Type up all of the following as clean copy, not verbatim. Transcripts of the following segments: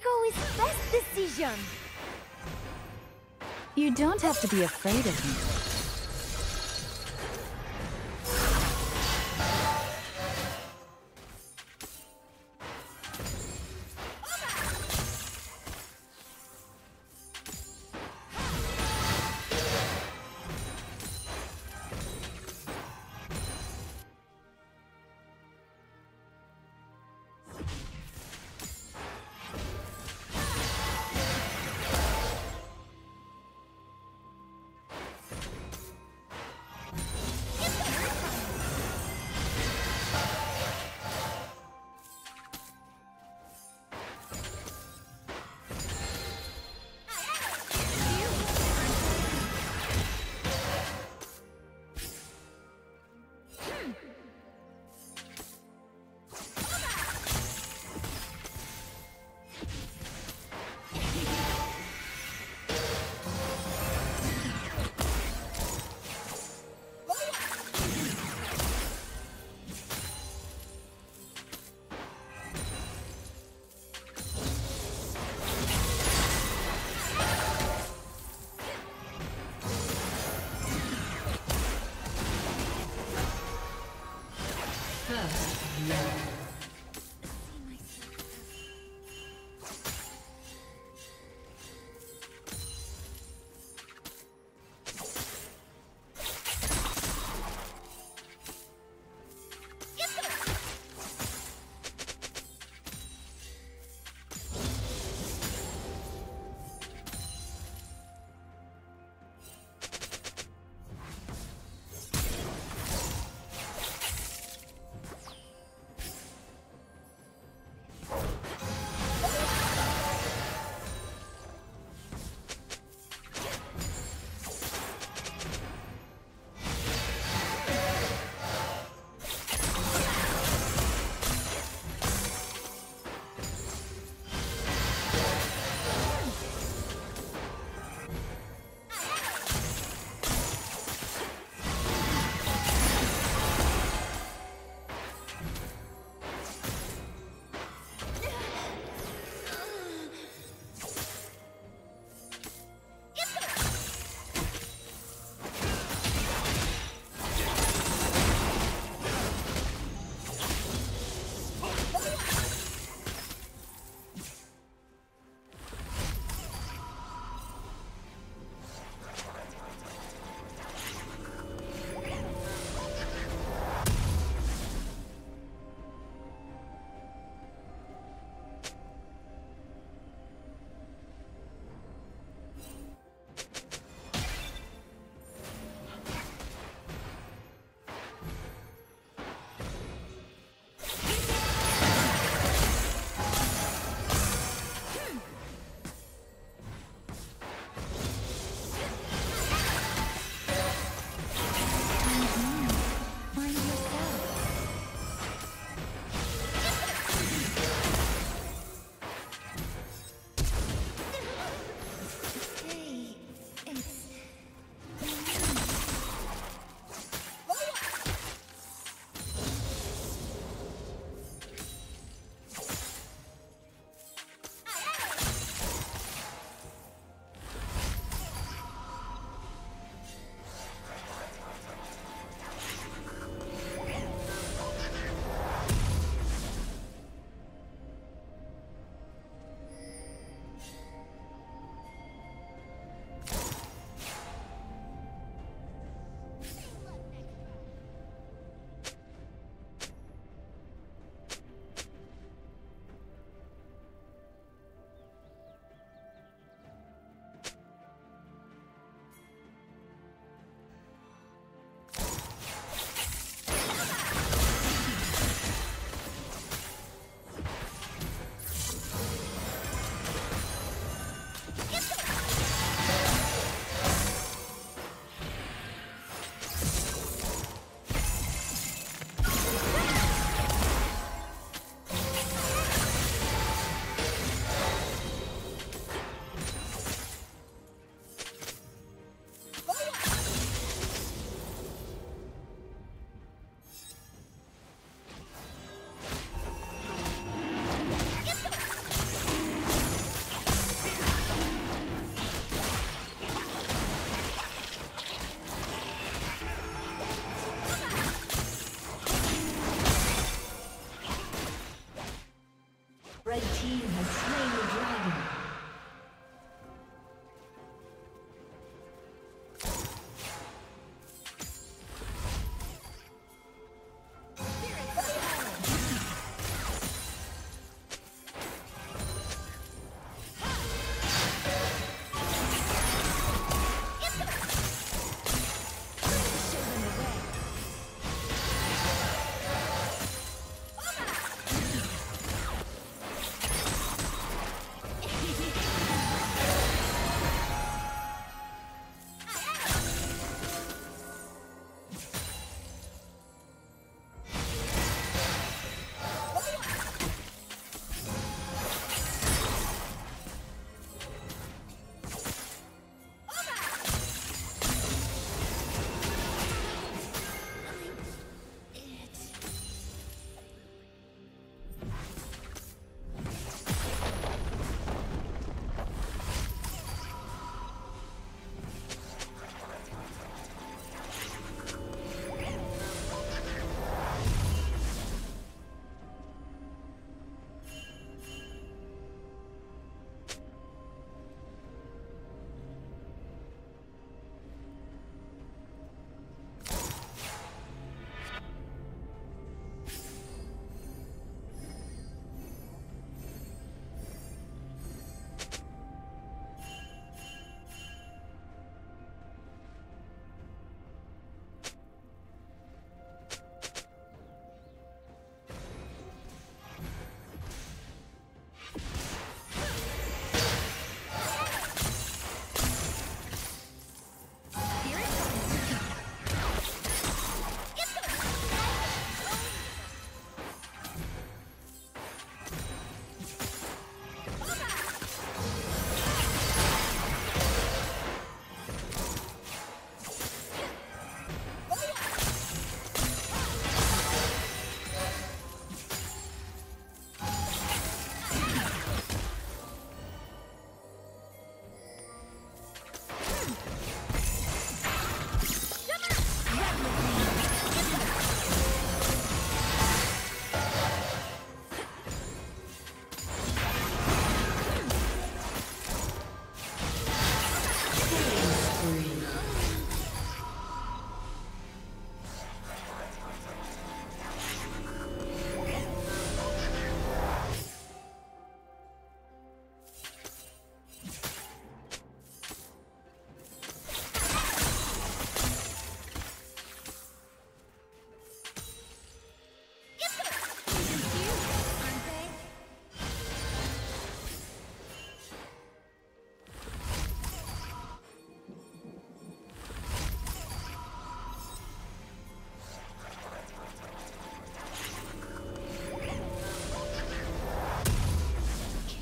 Echo is best decision. You don't have to be afraid of me. Red team has slain the dragon.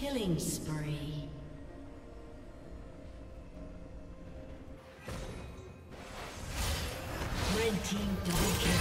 Killing spree. Red team double kill.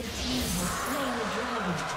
Red team has slain the dragon.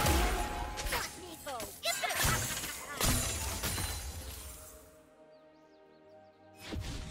Get them.